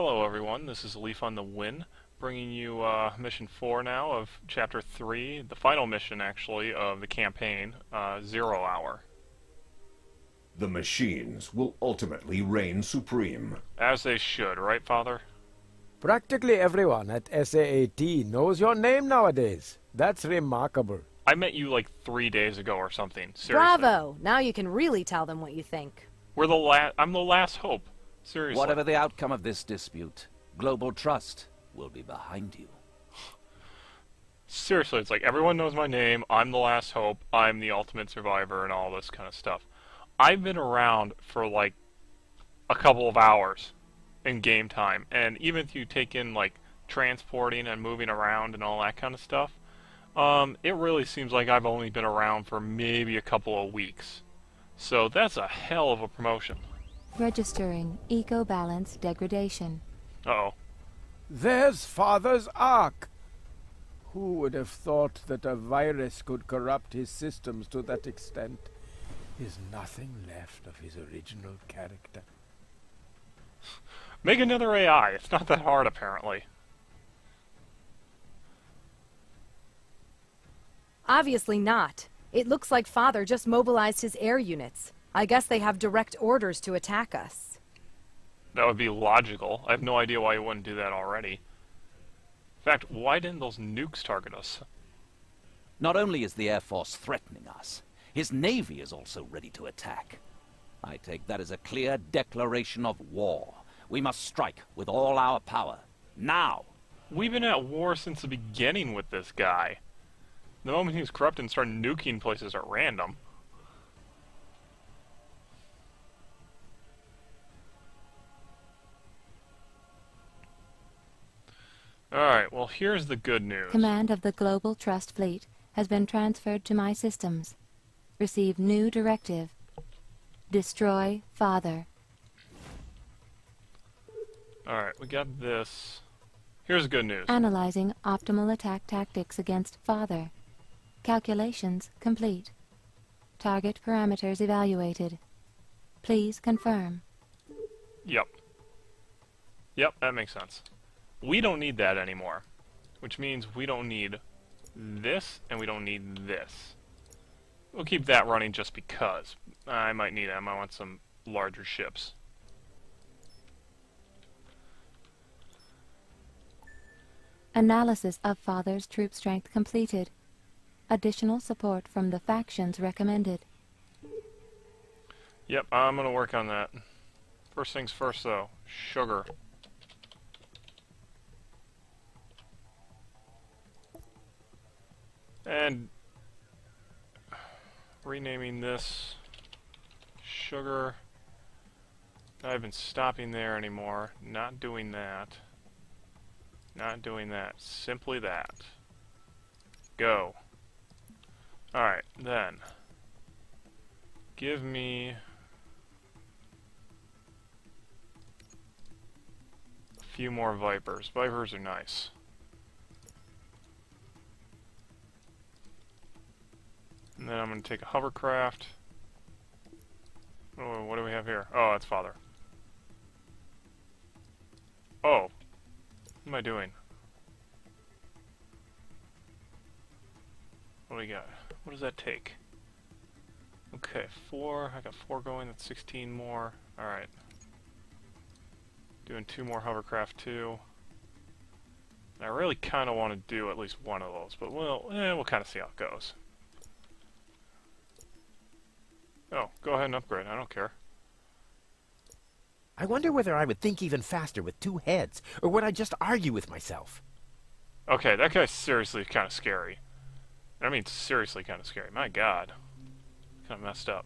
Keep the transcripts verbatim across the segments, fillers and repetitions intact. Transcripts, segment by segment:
Hello everyone, this is Leaf on the Wind, bringing you uh, Mission four now of Chapter three, the final mission actually of the campaign, uh, Zero Hour. The machines will ultimately reign supreme. As they should, right, Father? Practically everyone at S A A T knows your name nowadays. That's remarkable. I met you like three days ago or something, seriously. Bravo! Now you can really tell them what you think. We're the la- I'm the last hope. Seriously. Whatever the outcome of this dispute, Global Trust will be behind you. Seriously, it's like everyone knows my name, I'm the last hope, I'm the ultimate survivor and all this kind of stuff. I've been around for like a couple of hours in game time, and even if you take in like transporting and moving around and all that kind of stuff, um, it really seems like I've only been around for maybe a couple of weeks. So that's a hell of a promotion. Registering Eco-Balance Degradation. Uh-oh. There's Father's Ark! Who would have thought that a virus could corrupt his systems to that extent? There's nothing left of his original character. Make another A I. It's not that hard, apparently. Obviously not. It looks like Father just mobilized his air units. I guess they have direct orders to attack us. That would be logical. I have no idea why you wouldn't do that already. In fact, why didn't those nukes target us? Not only is the Air Force threatening us, his Navy is also ready to attack. I take that as a clear declaration of war. We must strike with all our power. Now! We've been at war since the beginning with this guy. The moment he was corrupt and started nuking places at random. Alright, well here's the good news. Command of the Global Trust Fleet has been transferred to my systems. Receive new directive. Destroy Father. Alright, we got this. Here's the good news. Analyzing optimal attack tactics against Father. Calculations complete. Target parameters evaluated. Please confirm. Yep. Yep, that makes sense. We don't need that anymore, which means we don't need this, and we don't need this. We'll keep that running just because. I might need them. I want some larger ships. Analysis of Father's troop strength completed. Additional support from the factions recommended. Yep, I'm going to work on that. First things first, though. Sugar. And renaming this sugar. I've been stopping there anymore. Not doing that. Not doing that. Simply that. Go. Alright, then. Give me a few more Vipers. Vipers are nice. And then I'm going to take a hovercraft. Oh, what do we have here? Oh, that's Father. Oh. What am I doing? What do we got? What does that take? Okay, four. I got four going. That's sixteen more. Alright. Doing two more hovercraft, too. I really kind of want to do at least one of those, but we'll, eh, we'll kind of see how it goes. Oh, go ahead and upgrade. I don't care. I wonder whether I would think even faster with two heads, or would I just argue with myself? Okay, that guy's seriously kind of scary. I mean, seriously kind of scary. My God. Kind of messed up.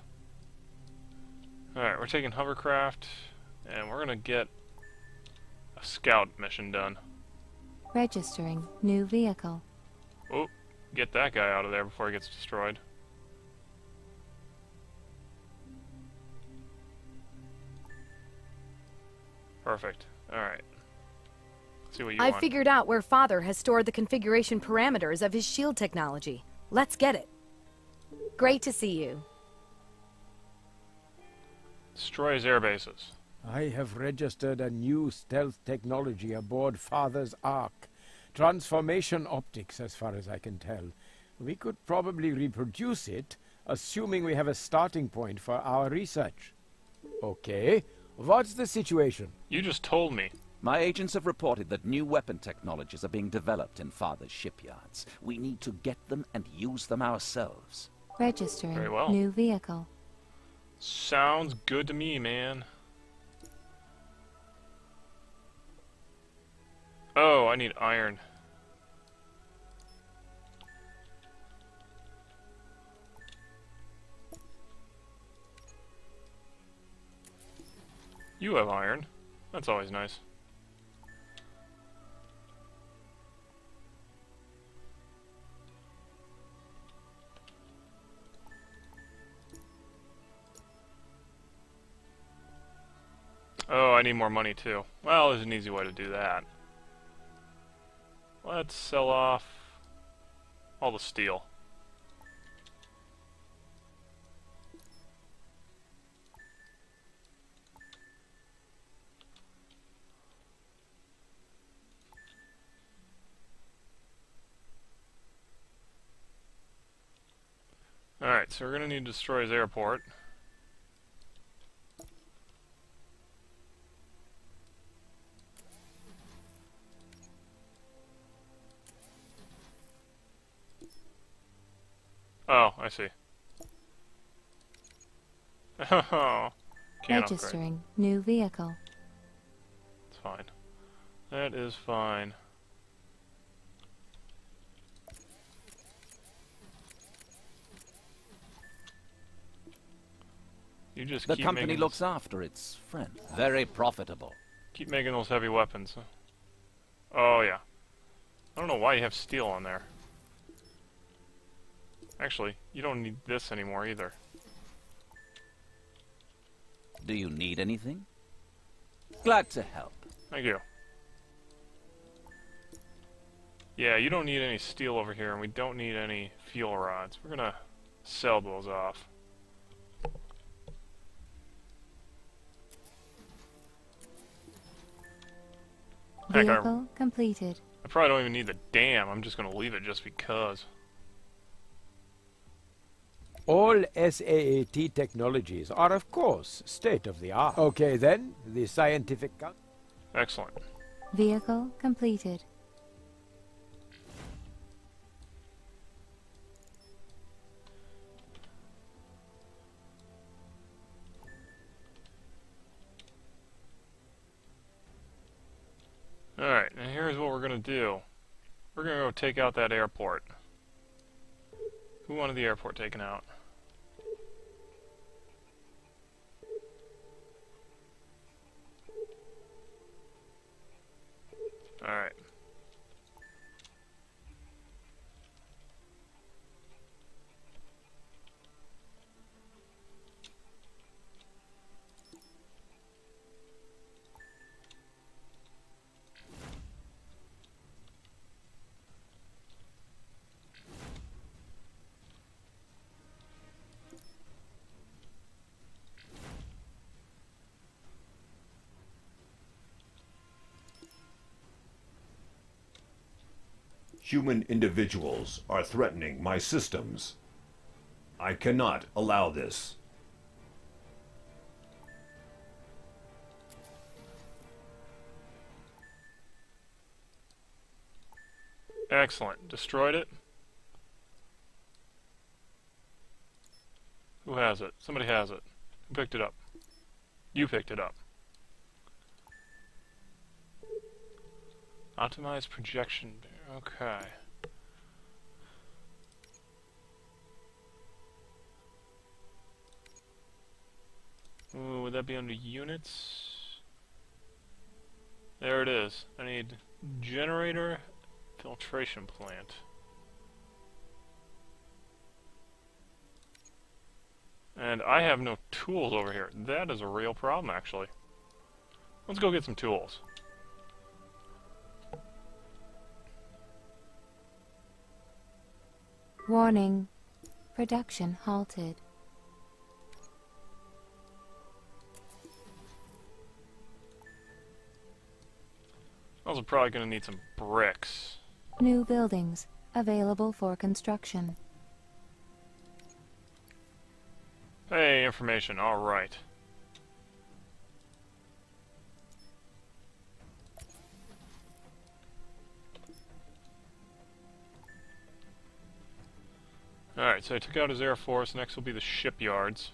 Alright, we're taking hovercraft, and we're gonna get a scout mission done. Registering new vehicle. Oh, get that guy out of there before he gets destroyed. Perfect. Alright. See what you I want. I figured out where Father has stored the configuration parameters of his shield technology. Let's get it. Great to see you. Destroys air bases. I have registered a new stealth technology aboard Father's Ark. Transformation optics, as far as I can tell. We could probably reproduce it, assuming we have a starting point for our research. Okay, what's the situation? You just told me. My agents have reported that new weapon technologies are being developed in Father's shipyards. We need to get them and use them ourselves. Registering. Very well. New vehicle. Sounds good to me, man. Oh, I need iron. You have iron. That's always nice. Oh, I need more money too. Well, there's an easy way to do that. Let's sell off all the steel. Alright, so we're going to need to destroy his airport. Oh, I see. Oh, registering new vehicle. It's fine. That is fine. You just the keep company looks after its friend. Very profitable. Keep making those heavy weapons. Oh yeah. I don't know why you have steel on there. Actually, you don't need this anymore either. Do you need anything? Glad to help. Thank you. Yeah, you don't need any steel over here, and we don't need any fuel rods. We're gonna sell those off. Heck, vehicle I, completed. I probably don't even need the dam. I'm just gonna leave it just because. All S A A T technologies are, of course, state-of-the-art. Okay, then, the scientific... Count. Excellent. Vehicle completed. Alright, now here's what we're going to do. We're going to go take out that airport. Who wanted the airport taken out? All right. Human individuals are threatening my systems. I cannot allow this. Excellent. Destroyed it. Who has it? Somebody has it. Who picked it up? You picked it up. Optimized projection. Okay. Ooh, would that be under units? There it is. I need generator filtration plant. And I have no tools over here. That is a real problem, actually. Let's go get some tools. Warning. Production halted. Also probably going to need some bricks. New buildings available for construction. Hey, information. All right. All right, so I took out his air force. Next will be the shipyards.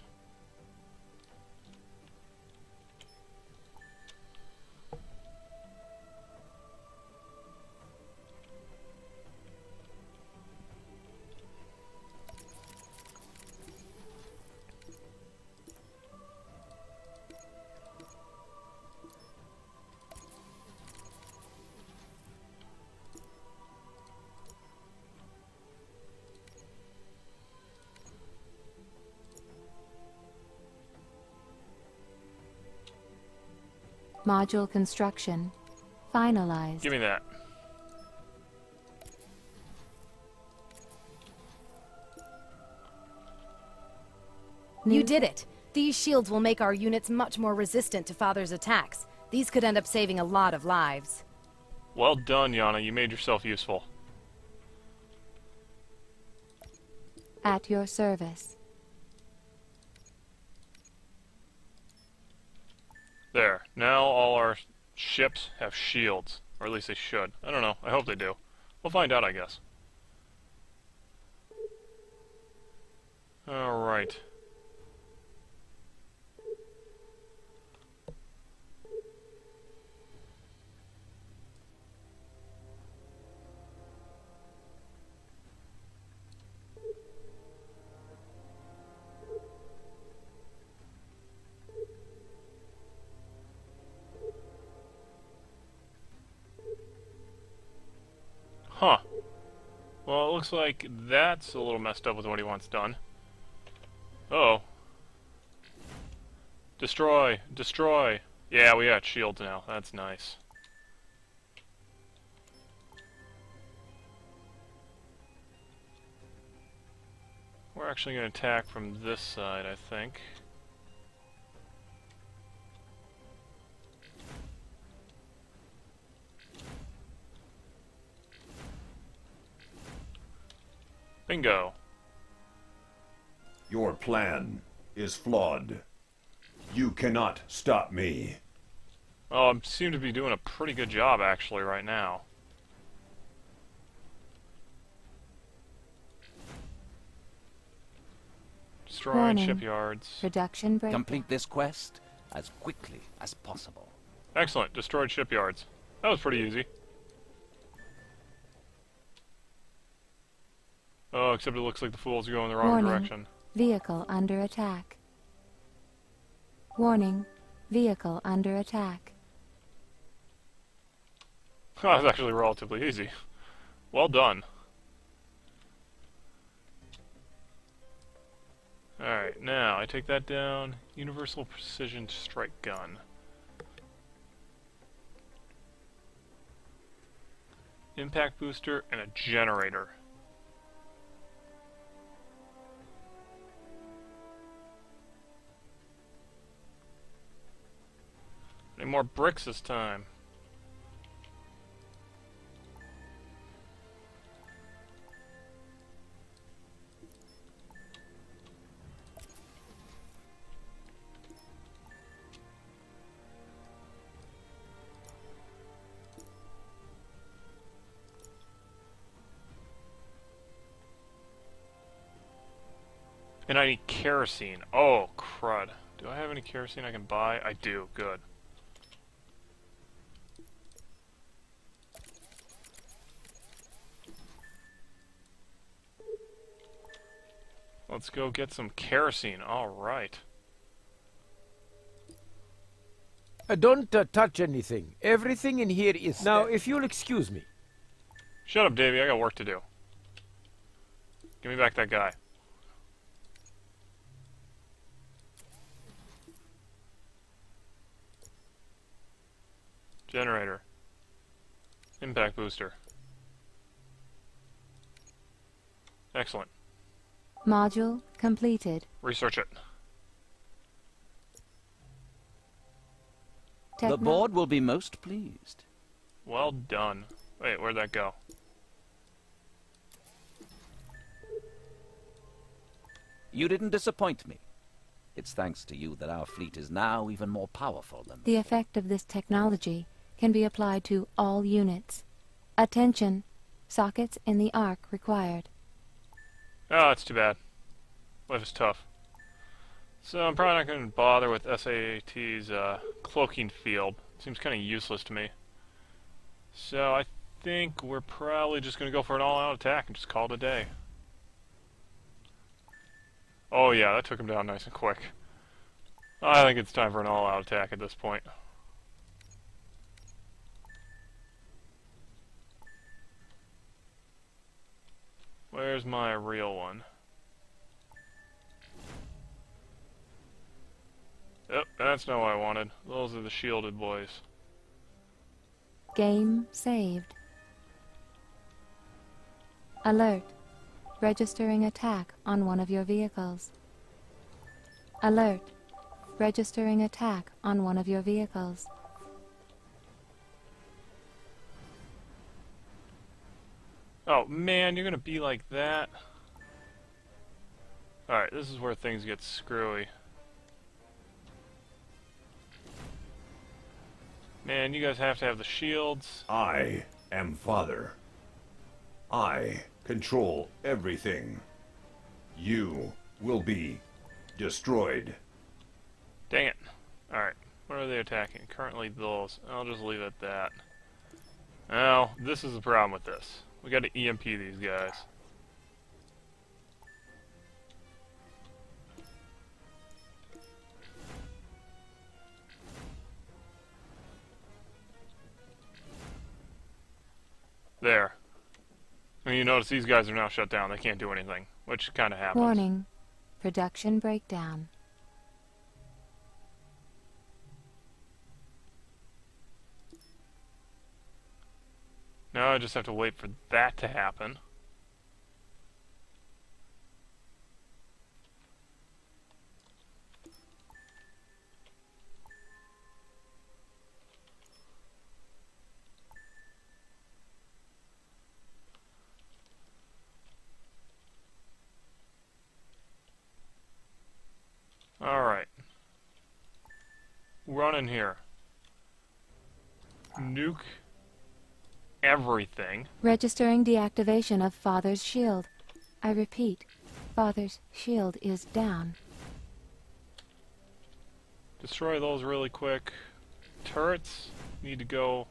Module construction finalized. Give me that. You did it. These shields will make our units much more resistant to Father's attacks. These could end up saving a lot of lives. Well done, Yana. You made yourself useful. At your service. There. Now all our ships have shields. Or at least they should. I don't know. I hope they do. We'll find out, I guess. Alright. Huh. Well, it looks like that's a little messed up with what he wants done. Uh-oh. Destroy! Destroy! Yeah, we got shields now. That's nice. We're actually going to attack from this side, I think. Bingo. Your plan is flawed. You cannot stop me. Oh, I seem to be doing a pretty good job actually right now. Destroying shipyards. Production break. Complete this quest as quickly as possible. Excellent. Destroyed shipyards. That was pretty easy. Oh, except it looks like the fools are going the wrong Warning. direction. Vehicle under attack. Warning. Vehicle under attack. Oh, that was actually relatively easy. Well done. Alright, now I take that down. Universal Precision Strike Gun. Impact booster and a generator. Need more bricks this time. And I need kerosene. Oh, crud. Do I have any kerosene I can buy? I do. Good. Let's go get some kerosene. All right. Uh, don't uh, touch anything. Everything in here is... Now, if you'll excuse me. Shut up, Davey. I got work to do. Give me back that guy. Generator. Impact booster. Excellent. Module completed. Research it. Techno- the board will be most pleased. Well done. Wait, where'd that go? You didn't disappoint me. It's thanks to you that our fleet is now even more powerful than... The effect of this technology can be applied to all units. Attention. Sockets in the arc required. Oh, that's too bad. Life is tough. So I'm probably not going to bother with S A A T's uh, cloaking field. Seems kind of useless to me. So I think we're probably just going to go for an all-out attack and just call it a day. Oh yeah, that took him down nice and quick. I think it's time for an all-out attack at this point. Where's my real one? Yep, that's not what I wanted. Those are the shielded boys. Game saved. Alert. Registering attack on one of your vehicles. Alert. Registering attack on one of your vehicles. Oh man, you're gonna be like that. Alright, this is where things get screwy. Man, you guys have to have the shields. I am Father. I control everything. You will be destroyed. Dang it. Alright, what are they attacking? Currently those. I'll just leave it at that. Now, this is the problem with this. We gotta E M P these guys. There. And you notice these guys are now shut down. They can't do anything, which kind of happens. Warning. Production breakdown. Now I just have to wait for that to happen. All right, run in here. Nuke everything. Registering deactivation of Father's shield. I repeat, Father's shield is down. Destroy those really quick. Turrets need to go.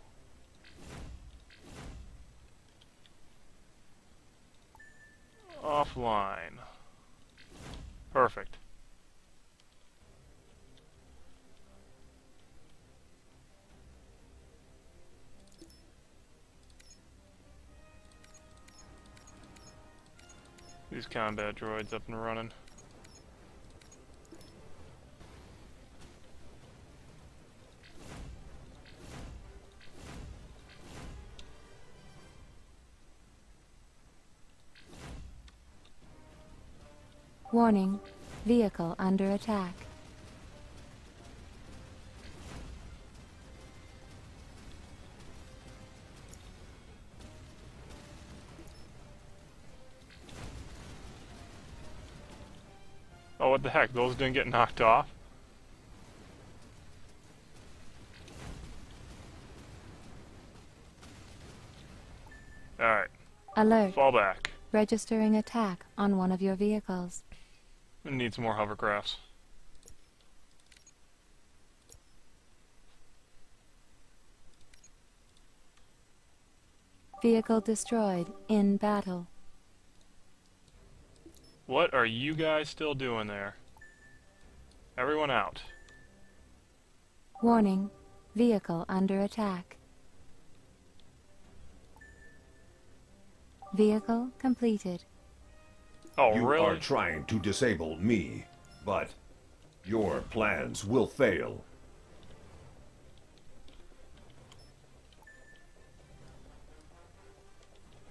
Offline. Perfect. These combat droids up and running. Warning, vehicle under attack. Oh, what the heck? Those didn't get knocked off? Alright. Alert. Fall back. Registering attack on one of your vehicles. We need some more hovercrafts. Vehicle destroyed in battle. What are you guys still doing there? Everyone out. Warning. Vehicle under attack. Vehicle completed. Oh, you really? You are trying to disable me, but your plans will fail.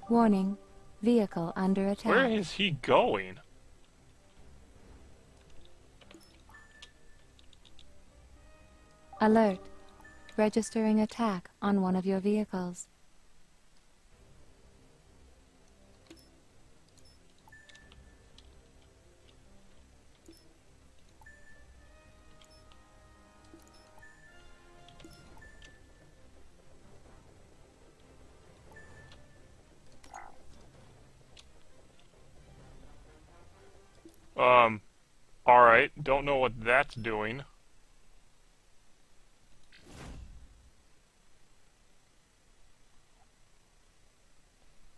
Warning. Vehicle under attack. Where is he going? Alert. registering attack on one of your vehicles. Um, alright, don't know what that's doing.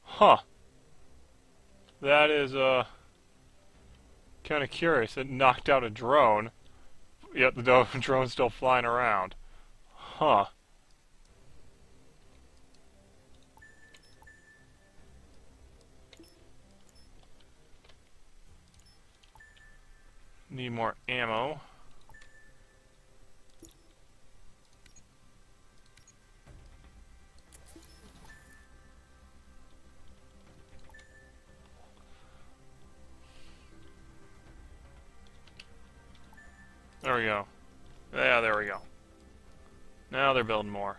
Huh. That is, uh, kind of curious. It knocked out a drone, yet the drone's still flying around. Huh. Need more ammo. There we go. Yeah, there we go. Now they're building more.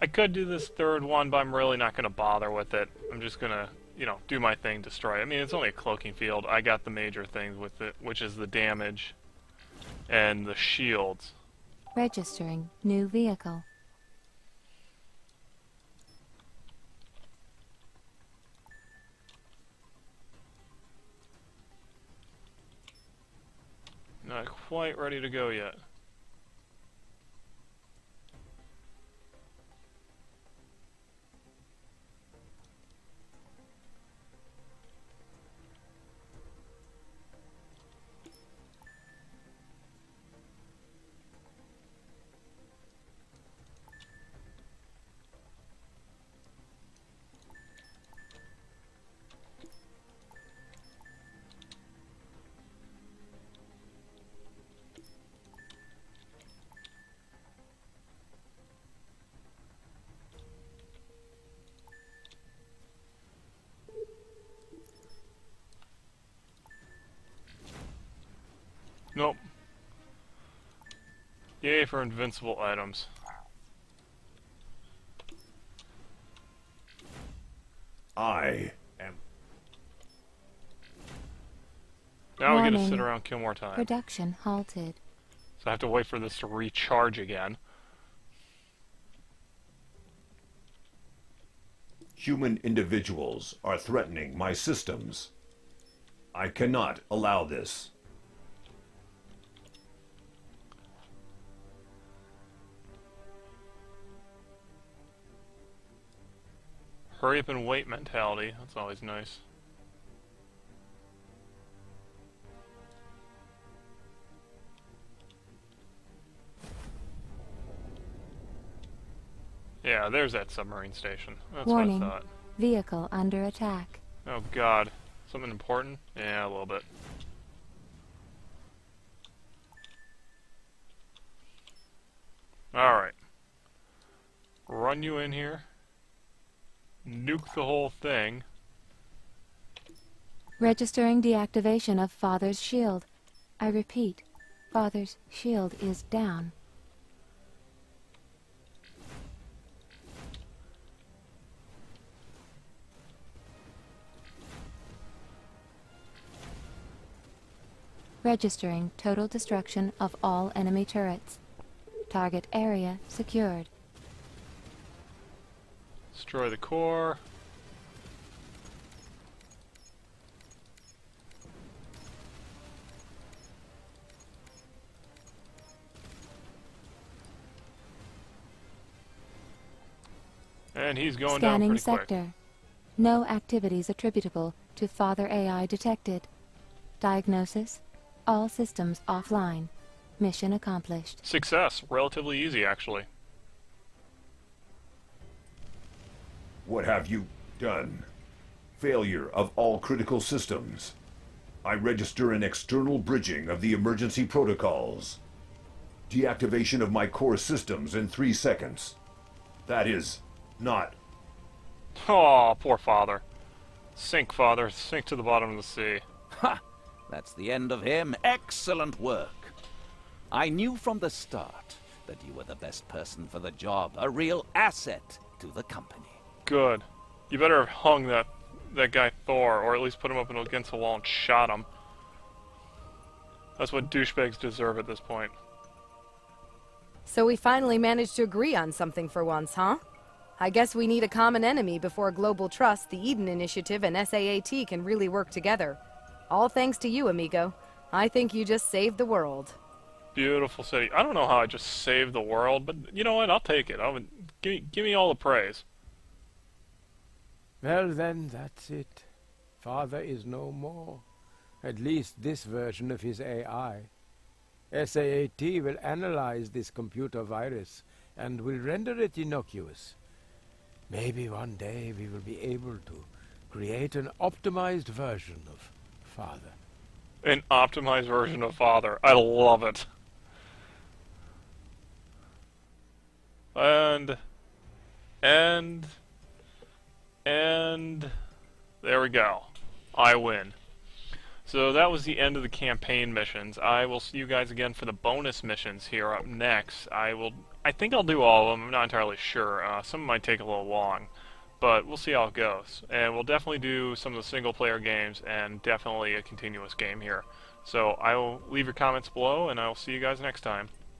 I could do this third one, but I'm really not going to bother with it. I'm just going to, you know, do my thing, destroy it. I mean, it's only a cloaking field. I got the major things with it, which is the damage and the shields. Registering new vehicle. Not quite ready to go yet. Nope. Yay for invincible items. I am. Now Morning. We get to sit around and kill more time. Production halted. So I have to wait for this to recharge again. Human individuals are threatening my systems. I cannot allow this. Hurry up and wait mentality, that's always nice. Yeah, there's that submarine station. That's Warning. What I thought. Vehicle under attack. Oh god. Something important? Yeah, a little bit. Alright. Run you in here. Nuke the whole thing. Registering deactivation of Father's shield. I repeat, Father's shield is down. Registering total destruction of all enemy turrets. Target area secured. Destroy the core. And he's going down pretty quick. Scanning sector. No activities attributable to Father A I detected. Diagnosis: all systems offline. Mission accomplished. Success. Relatively easy, actually. What have you done? Failure of all critical systems. I register an external bridging of the emergency protocols. Deactivation of my core systems in three seconds. That is not... Aw, oh, poor Father. Sink, Father. Sink to the bottom of the sea. Ha! That's the end of him. Excellent work. I knew from the start that you were the best person for the job, a real asset to the company. Good. You better have hung that that guy Thor, or at least put him up against the wall and shot him. That's what douchebags deserve at this point. So we finally managed to agree on something for once, huh? I guess we need a common enemy before Global Trust, the Eden Initiative, and S A A T can really work together. All thanks to you, amigo. I think you just saved the world. Beautiful city. I don't know how I just saved the world, but you know what? I'll take it. I would, give, me, give me all the praise. Well then, that's it. Father is no more. At least this version of his A I. S A A T will analyze this computer virus and will render it innocuous. Maybe one day we will be able to create an optimized version of Father. An optimized version of Father. I love it. And... And... And... There we go. I win. So that was the end of the campaign missions. I will see you guys again for the bonus missions here up next. I will... I think I'll do all of them. I'm not entirely sure. Uh, some might take a little long. But we'll see how it goes. And we'll definitely do some of the single-player games and definitely a continuous game here. So I will leave your comments below, and I will see you guys next time.